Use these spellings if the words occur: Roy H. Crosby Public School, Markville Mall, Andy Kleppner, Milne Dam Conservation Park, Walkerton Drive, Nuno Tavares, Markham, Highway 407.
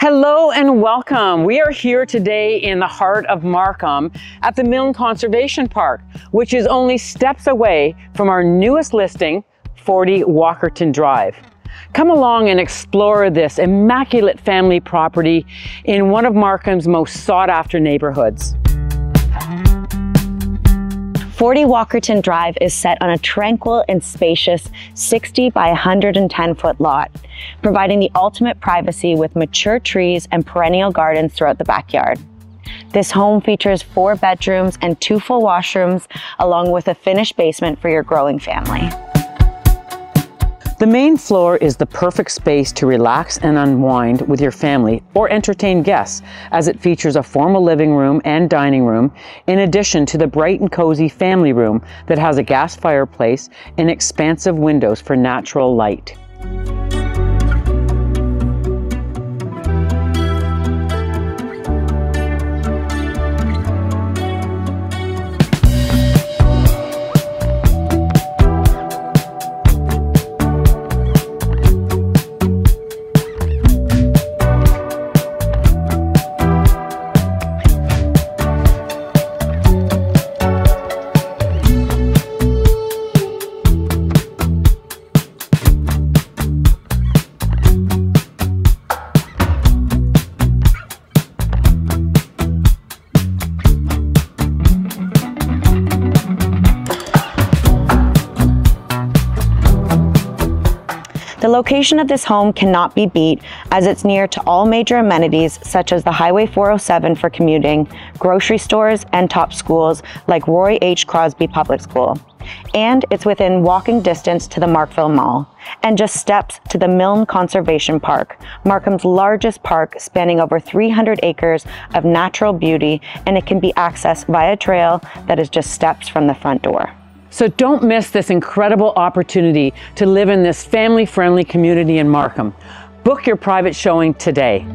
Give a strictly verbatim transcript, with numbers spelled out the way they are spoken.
Hello and welcome. We are here today in the heart of Markham at the Milne Conservation Park, which is only steps away from our newest listing, forty Walkerton Drive. Come along and explore this immaculate family property in one of Markham's most sought-after neighborhoods. forty Walkerton Drive is set on a tranquil and spacious sixty by one hundred ten foot lot, providing the ultimate privacy with mature trees and perennial gardens throughout the backyard. This home features four bedrooms and two full washrooms, along with a finished basement for your growing family. The main floor is the perfect space to relax and unwind with your family or entertain guests, as it features a formal living room and dining room, in addition to the bright and cozy family room that has a gas fireplace and expansive windows for natural light. The location of this home cannot be beat, as it's near to all major amenities such as the Highway four oh seven for commuting, grocery stores, and top schools like Roy H. Crosby Public School. And it's within walking distance to the Markville Mall, and just steps to the Milne Conservation Park, Markham's largest park, spanning over three hundred acres of natural beauty, and it can be accessed via a trail that is just steps from the front door. So don't miss this incredible opportunity to live in this family-friendly community in Markham. Book your private showing today.